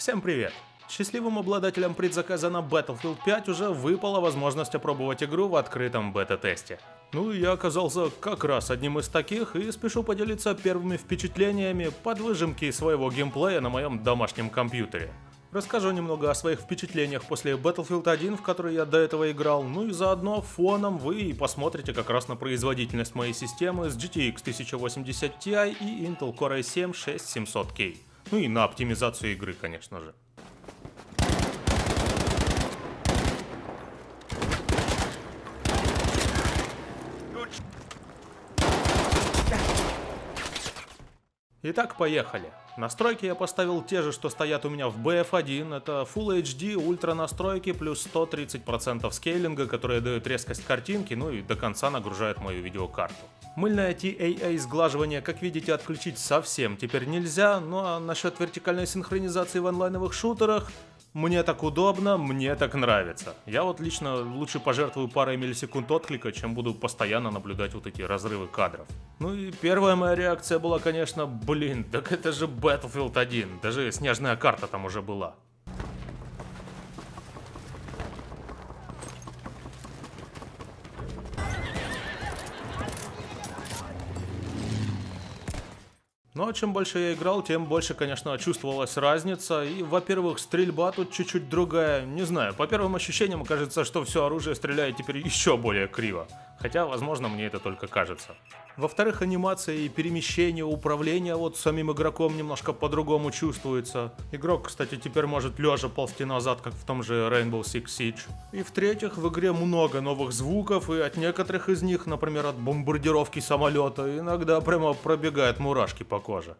Всем привет! Счастливым обладателям предзаказа на Battlefield 5 уже выпала возможность опробовать игру в открытом бета-тесте. Ну и я оказался как раз одним из таких и спешу поделиться первыми впечатлениями под выжимки своего геймплея на моем домашнем компьютере. Расскажу немного о своих впечатлениях после Battlefield 1, в который я до этого играл, ну и заодно фоном вы и посмотрите как раз на производительность моей системы с GTX 1080 Ti и Intel Core i7-6700K. Ну и на оптимизацию игры, конечно же. Итак, поехали. Настройки я поставил те же, что стоят у меня в BF1, это Full HD, ультра настройки плюс 130% скейлинга, которые дают резкость картинки, ну и до конца нагружают мою видеокарту. Мыльное TAA сглаживание, как видите, отключить совсем теперь нельзя, ну а насчет вертикальной синхронизации в онлайновых шутерах, мне так удобно, мне так нравится. Я вот лично лучше пожертвую парой миллисекунд отклика, чем буду постоянно наблюдать вот эти разрывы кадров. Ну и первая моя реакция была, конечно, блин, так это же Battlefield 1, даже снежная карта там уже была. Но чем больше я играл, тем больше, конечно, чувствовалась разница. И, во-первых, стрельба тут чуть-чуть другая. Не знаю, по первым ощущениям кажется, что все оружие стреляет теперь еще более криво. Хотя, возможно, мне это только кажется. Во-вторых, анимация и перемещение, управление вот самим игроком немножко по-другому чувствуется. Игрок, кстати, теперь может лежа ползти назад, как в том же Rainbow Six Siege. И в-третьих, в игре много новых звуков, и от некоторых из них, например, от бомбардировки самолета, иногда прямо пробегают мурашки по коже.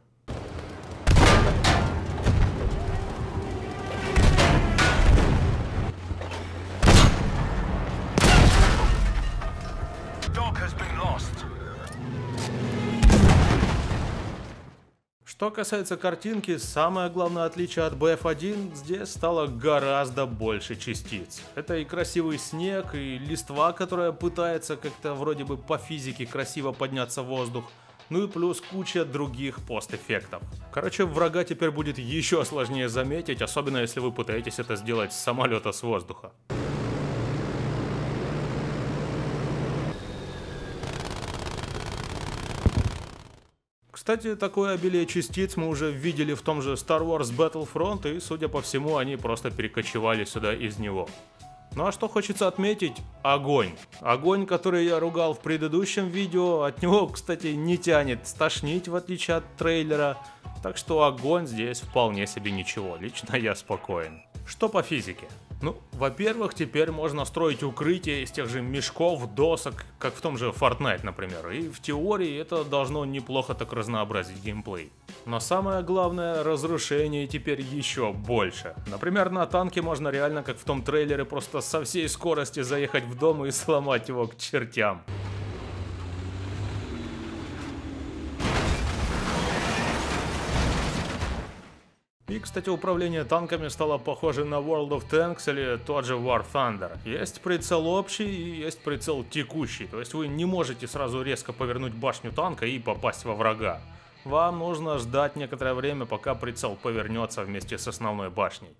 Что касается картинки, самое главное отличие от BF1 здесь стало гораздо больше частиц. Это и красивый снег, и листва, которая пытается как-то вроде бы по физике красиво подняться в воздух, ну и плюс куча других постэффектов. Короче, врага теперь будет еще сложнее заметить, особенно если вы пытаетесь это сделать с самолета с воздуха. Кстати, такое обилие частиц мы уже видели в том же Star Wars Battlefront, и, судя по всему, они просто перекочевали сюда из него. Ну а что хочется отметить? Огонь. Огонь, который я ругал в предыдущем видео, от него, кстати, не тянет стошнить, в отличие от трейлера. Так что огонь здесь вполне себе ничего, лично я спокоен. Что по физике? Ну, во-первых, теперь можно строить укрытие из тех же мешков, досок, как в том же Fortnite, например, и в теории это должно неплохо так разнообразить геймплей. Но самое главное, разрушение теперь еще больше. Например, на танке можно реально, как в том трейлере, просто со всей скорости заехать в дом и сломать его к чертям. И, кстати, управление танками стало похоже на World of Tanks или тот же War Thunder. Есть прицел общий и есть прицел текущий, то есть вы не можете сразу резко повернуть башню танка и попасть во врага. Вам нужно ждать некоторое время, пока прицел повернется вместе с основной башней.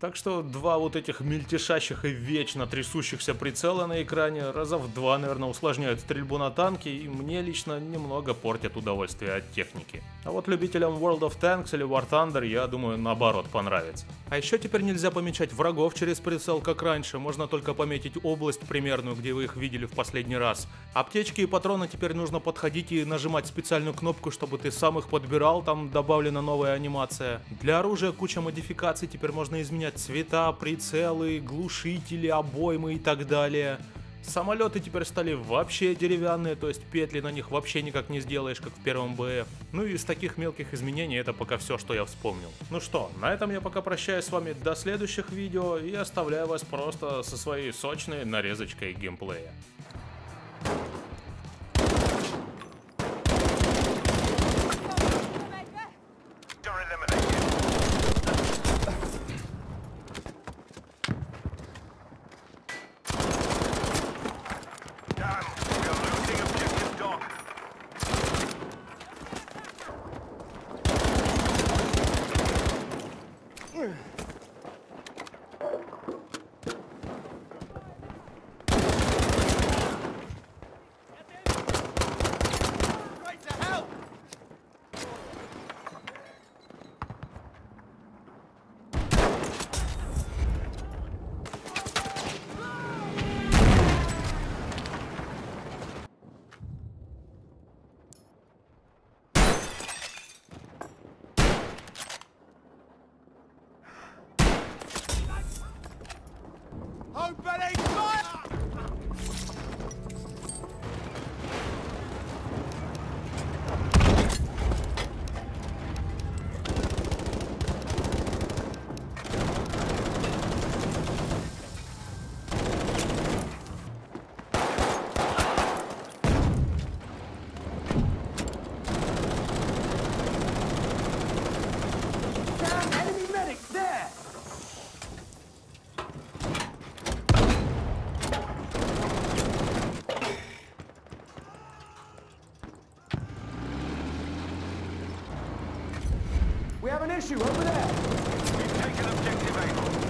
Так что два вот этих мельтешащих и вечно трясущихся прицела на экране раза в два, наверное, усложняют стрельбу на танки и мне лично немного портят удовольствие от техники. А вот любителям World of Tanks или War Thunder, я думаю, наоборот понравится. А еще теперь нельзя помечать врагов через прицел, как раньше, можно только пометить область примерную, где вы их видели в последний раз. Аптечки и патроны теперь нужно подходить и нажимать специальную кнопку, чтобы ты сам их подбирал, там добавлена новая анимация. Для оружия куча модификаций, теперь можно изменять цвета, прицелы, глушители, обоймы и так далее. Самолеты теперь стали вообще деревянные, то есть петли на них вообще никак не сделаешь, как в первом БФ. Ну и из таких мелких изменений это пока все, что я вспомнил. Ну что, на этом я пока прощаюсь с вами до следующих видео и оставляю вас просто со своей сочной нарезочкой геймплея. We have an issue over there. We've taken objective Able.